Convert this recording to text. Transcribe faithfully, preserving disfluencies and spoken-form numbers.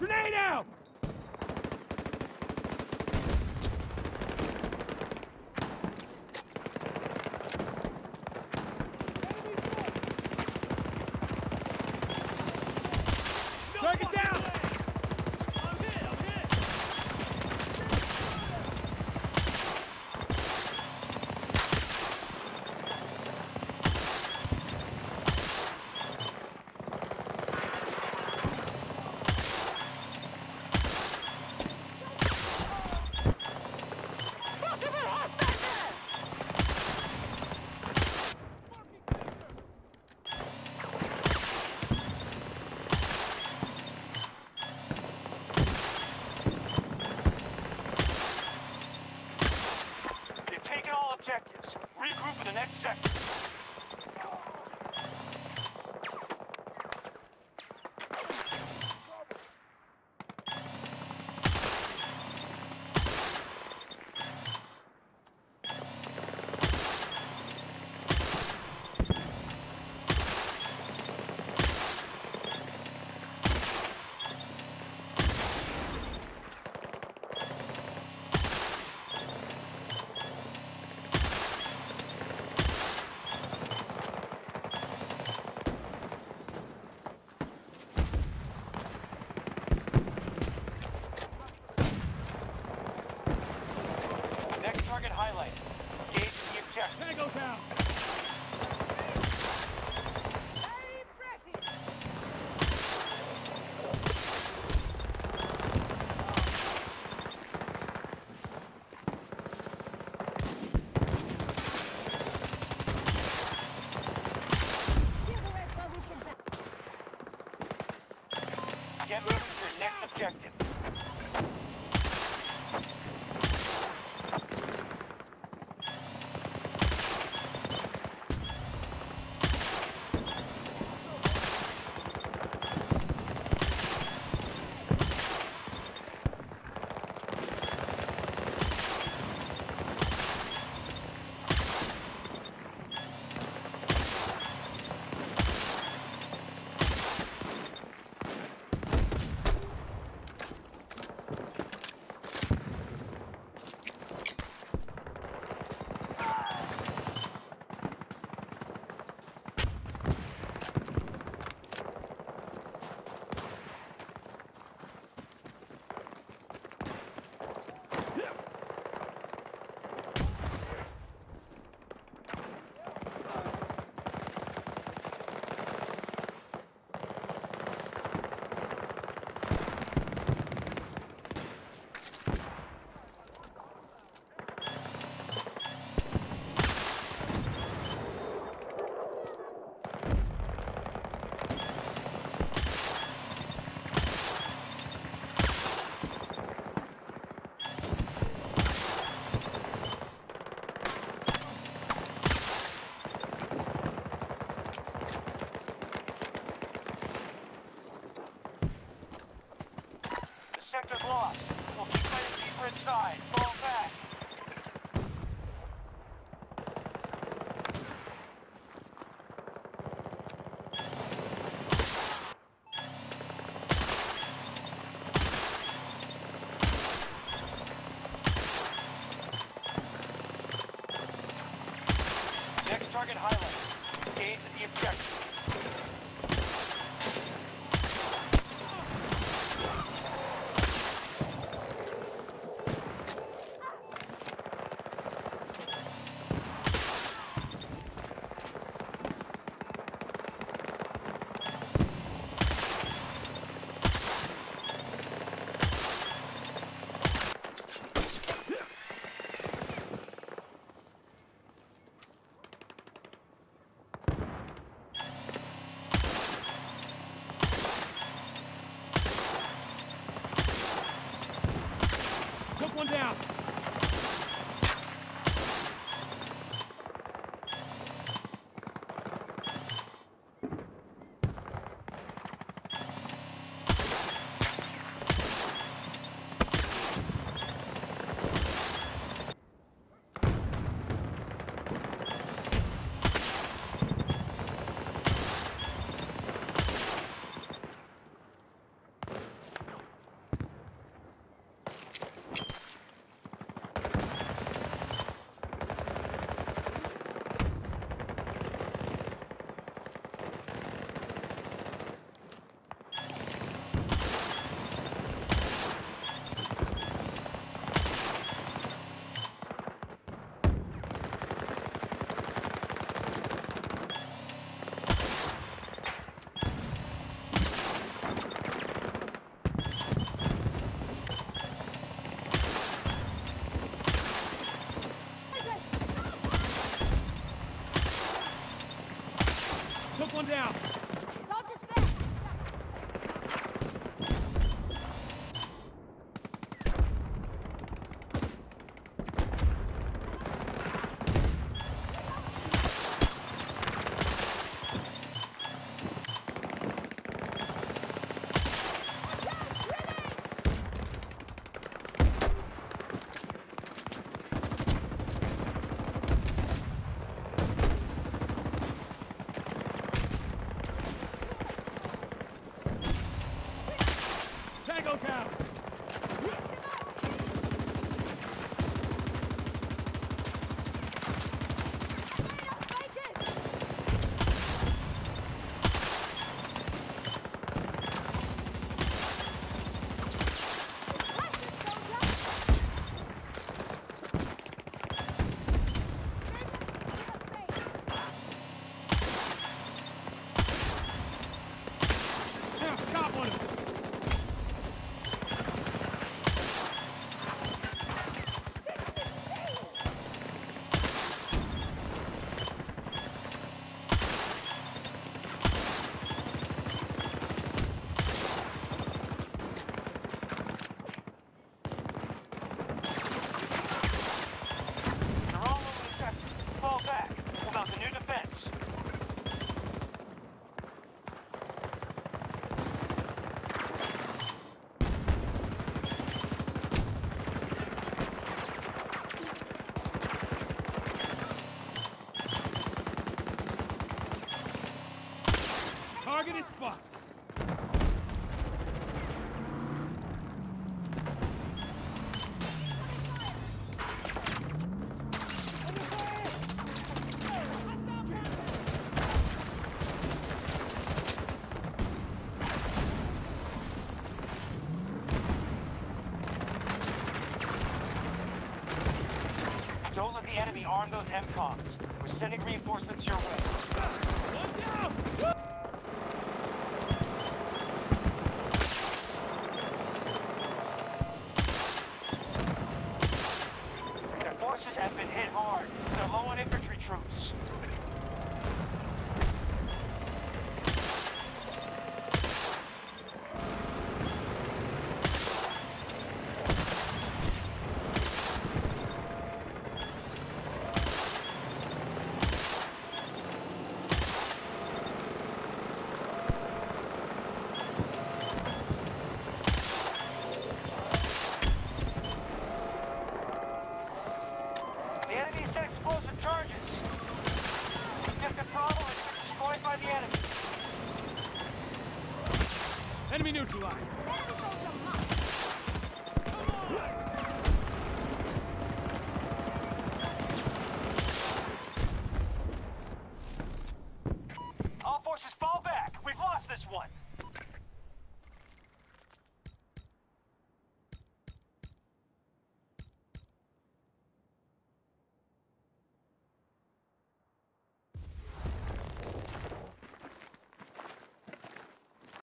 Grenade out! Target down! I'm hit, I'm hit! Objectives. Regroup for the next sector. Target highlight. Engage the objective. Tango down. Heavy pressing. Get moving to your next objective. Sector's lost. We'll keep fighting deeper inside. Fall back. Next target highlight. Engage the objective. Tango down. Target is fucked. Don't let the enemy arm those M COMs. We're sending reinforcements your way. One down!